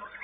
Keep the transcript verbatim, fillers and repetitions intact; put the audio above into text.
muero.